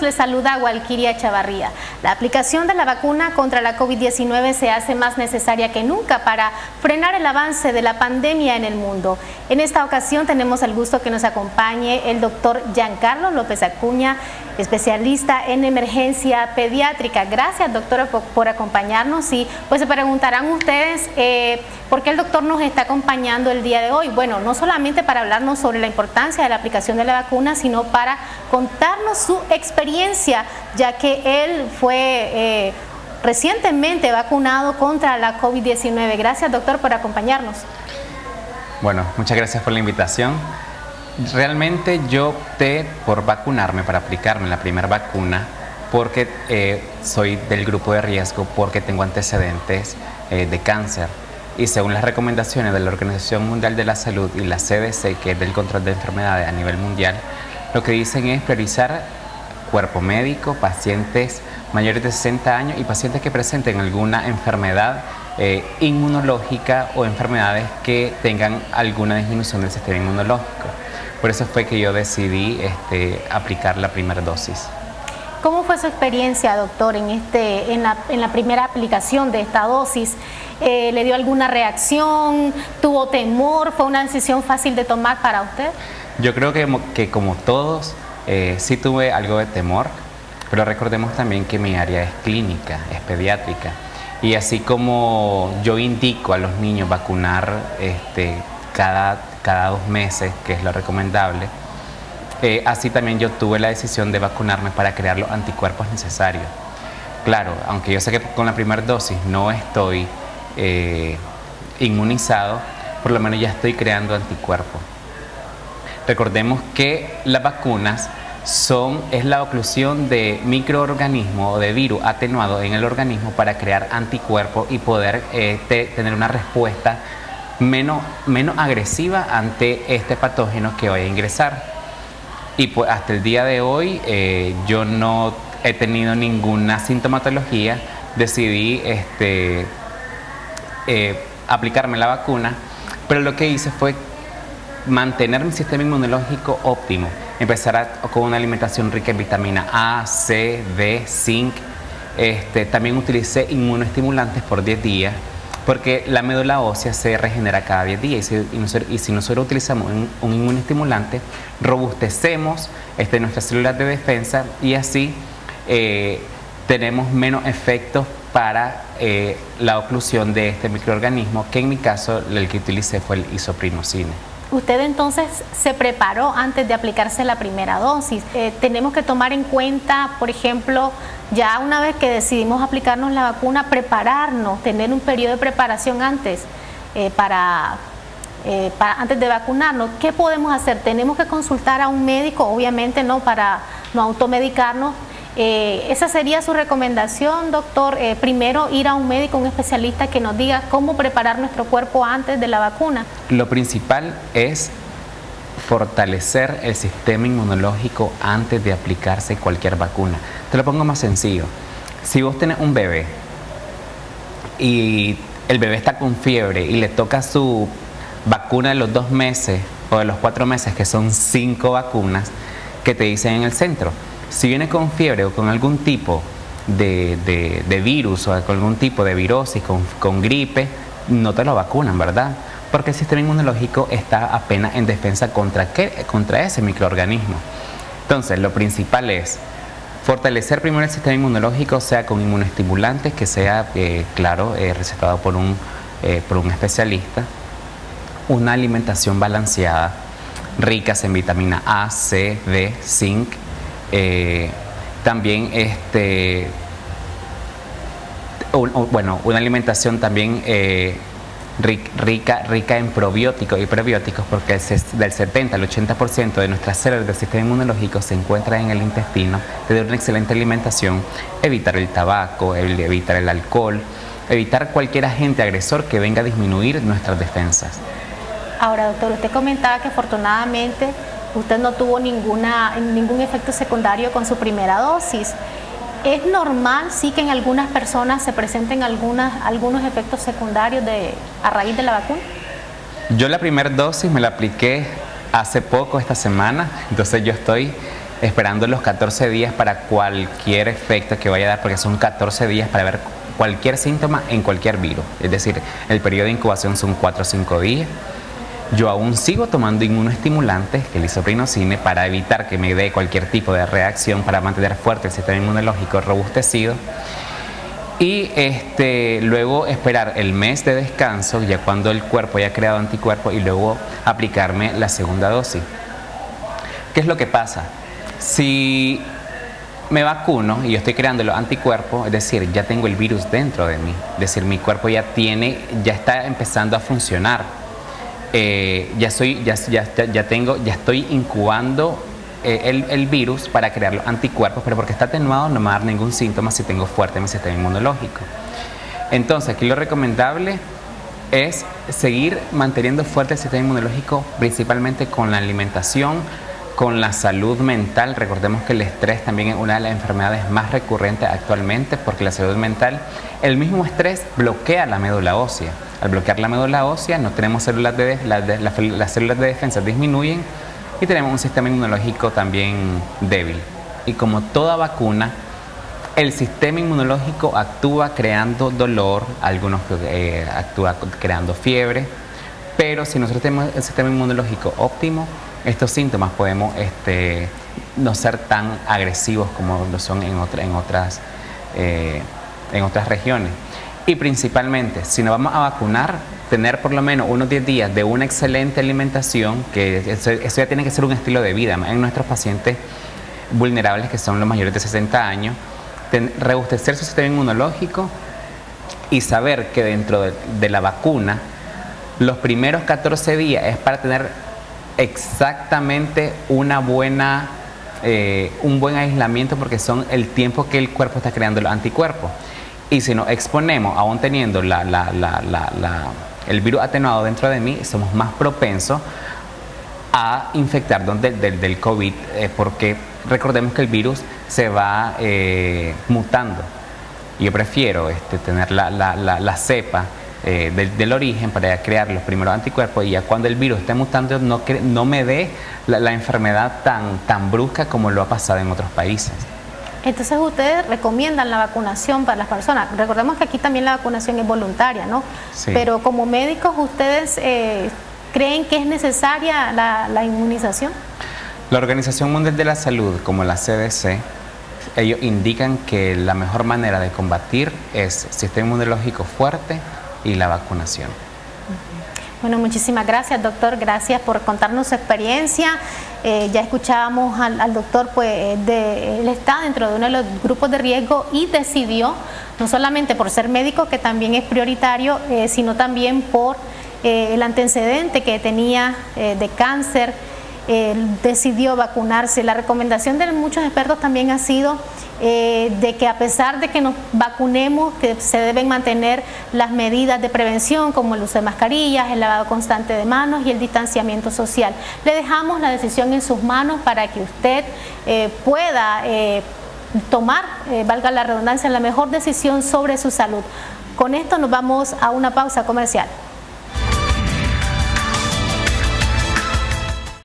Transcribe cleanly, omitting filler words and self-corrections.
amigos, les saluda Walkiria Chavarría. La aplicación de la vacuna contra la COVID-19 se hace más necesaria que nunca para frenar el avance de la pandemia en el mundo. En esta ocasión tenemos el gusto que nos acompañe el doctor Giancarlo López Acuña, especialista en emergencia pediátrica. Gracias, doctora, por acompañarnos. Y pues se preguntarán ustedes por qué el doctor nos está acompañando el día de hoy. Bueno, no solamente para hablarnos sobre la importancia de la aplicación de la vacuna, sino para contarnos su experiencia, ya que él fue recientemente vacunado contra la COVID-19. Gracias, doctor, por acompañarnos. Bueno, muchas gracias por la invitación. Realmente yo opté por vacunarme, para aplicarme la primera vacuna, porque soy del grupo de riesgo, porque tengo antecedentes de cáncer. Y según las recomendaciones de la Organización Mundial de la Salud y la CDC, que es del control de enfermedades a nivel mundial, lo que dicen es priorizar cuerpo médico, pacientes mayores de 60 años y pacientes que presenten alguna enfermedad inmunológica o enfermedades que tengan alguna disminución del sistema inmunológico. Por eso fue que yo decidí aplicar la primera dosis. ¿Cómo fue su experiencia, doctor, en la primera aplicación de esta dosis? ¿Le dio alguna reacción? ¿Tuvo temor? ¿Fue una decisión fácil de tomar para usted? Yo creo que como todos, sí tuve algo de temor, pero recordemos también que mi área es clínica, es pediátrica. Y así como yo indico a los niños vacunar cada 2 meses, que es lo recomendable, así también yo tuve la decisión de vacunarme para crear los anticuerpos necesarios. Claro, aunque yo sé que con la primera dosis no estoy inmunizado, por lo menos ya estoy creando anticuerpos. Recordemos que las vacunas es la oclusión de microorganismos o de virus atenuados en el organismo para crear anticuerpos y poder tener una respuesta menos agresiva ante este patógeno que vaya a ingresar. Y pues hasta el día de hoy yo no he tenido ninguna sintomatología. Decidí aplicarme la vacuna, pero lo que hice fue mantener mi sistema inmunológico óptimo, empezar con una alimentación rica en vitamina A, C, D, zinc. También utilicé inmunoestimulantes por 10 días, porque la médula ósea se regenera cada 10 días y si nosotros utilizamos un inmunoestimulante, robustecemos nuestras células de defensa y así tenemos menos efectos para la oclusión de este microorganismo, que en mi caso el que utilicé fue el isoprinocine. Usted entonces se preparó antes de aplicarse la primera dosis. Tenemos que tomar en cuenta, por ejemplo, ya una vez que decidimos aplicarnos la vacuna, prepararnos, tener un periodo de preparación antes, antes de vacunarnos. ¿Qué podemos hacer? Tenemos que consultar a un médico, obviamente, no para no automedicarnos. ¿Esa sería su recomendación, doctor? Primero ir a un médico, un especialista que nos diga cómo preparar nuestro cuerpo antes de la vacuna. Lo principal es fortalecer el sistema inmunológico antes de aplicarse cualquier vacuna. Te lo pongo más sencillo. Si vos tenés un bebé y el bebé está con fiebre y le toca su vacuna de los 2 meses o de los 4 meses, que son 5 vacunas que te dicen en el centro, si viene con fiebre o con algún tipo de virus o con algún tipo de virosis, con gripe, no te lo vacunan, ¿verdad? Porque el sistema inmunológico está apenas en defensa contra ese microorganismo. Entonces, lo principal es fortalecer primero el sistema inmunológico, sea con inmunoestimulantes, que sea, claro, recetado por un especialista, una alimentación balanceada, ricas en vitamina A, C, D, zinc. También una alimentación también rica en probióticos y prebióticos, porque del 70 al 80% de nuestras células del sistema inmunológico se encuentran en el intestino. Tener una excelente alimentación, evitar el tabaco, evitar el alcohol, evitar cualquier agente agresor que venga a disminuir nuestras defensas. Ahora, doctor, usted comentaba que afortunadamente usted no tuvo ningún efecto secundario con su primera dosis. ¿Es normal, sí, que en algunas personas se presenten algunos efectos secundarios a raíz de la vacuna? Yo la primera dosis me la apliqué hace poco, esta semana, entonces yo estoy esperando los 14 días para cualquier efecto que vaya a dar, porque son 14 días para ver cualquier síntoma en cualquier virus. Es decir, el periodo de incubación son 4 o 5 días. Yo aún sigo tomando inmunoestimulantes, que el isoprinocine, para evitar que me dé cualquier tipo de reacción, para mantener fuerte el sistema inmunológico robustecido. Y luego esperar el mes de descanso, ya cuando el cuerpo haya creado anticuerpos, y luego aplicarme la segunda dosis. ¿Qué es lo que pasa? Si me vacuno y yo estoy creando los anticuerpos, es decir, ya tengo el virus dentro de mí. Es decir, mi cuerpo ya está empezando a funcionar. Ya estoy incubando el virus para crear los anticuerpos, pero porque está atenuado no me va a dar ningún síntoma si tengo fuerte mi sistema inmunológico. Entonces, aquí lo recomendable es seguir manteniendo fuerte el sistema inmunológico, principalmente con la alimentación, con la salud mental. Recordemos que el estrés también es una de las enfermedades más recurrentes actualmente, porque la salud mental, el mismo estrés bloquea la médula ósea. Al bloquear la médula ósea no tenemos células las células de defensa disminuyen y tenemos un sistema inmunológico también débil. Y como toda vacuna, el sistema inmunológico actúa creando dolor, algunos actúa creando fiebre, pero si nosotros tenemos el sistema inmunológico óptimo, estos síntomas podemos no ser tan agresivos como lo son en otras regiones. Y principalmente, si nos vamos a vacunar, tener por lo menos unos 10 días de una excelente alimentación, que eso ya tiene que ser un estilo de vida. En nuestros pacientes vulnerables, que son los mayores de 60 años, robustecer su sistema inmunológico y saber que dentro de la vacuna, los primeros 14 días es para tener exactamente un buen aislamiento, porque son el tiempo que el cuerpo está creando los anticuerpos. Y si nos exponemos, aún teniendo el virus atenuado dentro de mí, somos más propensos a infectarnos del COVID, porque recordemos que el virus se va mutando. Yo prefiero tener la cepa del origen para crear los primeros anticuerpos, y ya cuando el virus esté mutando no me dé la enfermedad tan brusca como lo ha pasado en otros países. Entonces, ustedes recomiendan la vacunación para las personas. Recordemos que aquí también la vacunación es voluntaria, ¿no? Sí. Pero como médicos, ¿ustedes creen que es necesaria la inmunización? La Organización Mundial de la Salud, como la CDC, ellos indican que la mejor manera de combatir es sistema inmunológico fuerte y la vacunación. Bueno, muchísimas gracias, doctor. Gracias por contarnos su experiencia. Ya escuchábamos al doctor, pues él está dentro de uno de los grupos de riesgo y decidió, no solamente por ser médico, que también es prioritario, sino también por el antecedente que tenía de cáncer, decidió vacunarse. La recomendación de muchos expertos también ha sido de que, a pesar de que nos vacunemos, que se deben mantener las medidas de prevención, como el uso de mascarillas, el lavado constante de manos y el distanciamiento social. Le dejamos la decisión en sus manos para que usted pueda tomar, valga la redundancia, la mejor decisión sobre su salud. Con esto nos vamos a una pausa comercial.